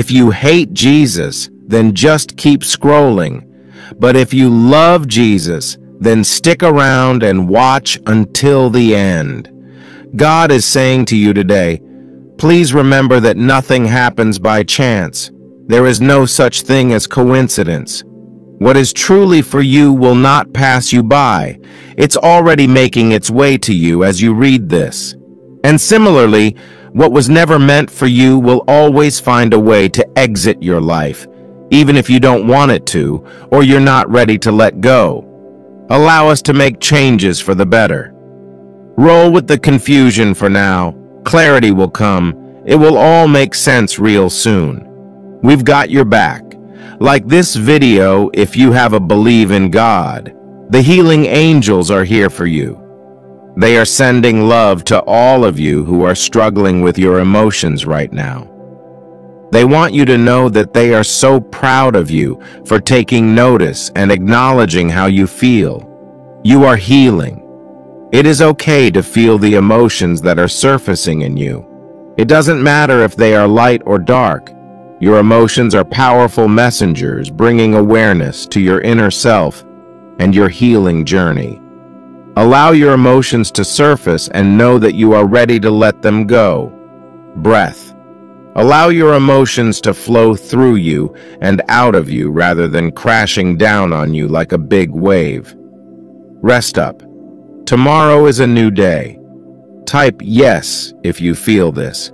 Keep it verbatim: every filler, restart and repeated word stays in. If you hate Jesus, then just keep scrolling. But if you love Jesus, then stick around and watch until the end. God is saying to you today, please remember that nothing happens by chance. There is no such thing as coincidence. What is truly for you will not pass you by. It's already making its way to you as you read this. And similarly, what was never meant for you will always find a way to exit your life, even if you don't want it to, or you're not ready to let go. Allow us to make changes for the better. Roll with the confusion for now. Clarity will come. It will all make sense real soon. We've got your back. Like this video, if you have a belief in God, the healing angels are here for you. They are sending love to all of you who are struggling with your emotions right now. They want you to know that they are so proud of you for taking notice and acknowledging how you feel. You are healing. It is okay to feel the emotions that are surfacing in you. It doesn't matter if they are light or dark. Your emotions are powerful messengers bringing awareness to your inner self and your healing journey. Allow your emotions to surface and know that you are ready to let them go. Breath. Allow your emotions to flow through you and out of you rather than crashing down on you like a big wave. Rest up. Tomorrow is a new day. Type yes if you feel this.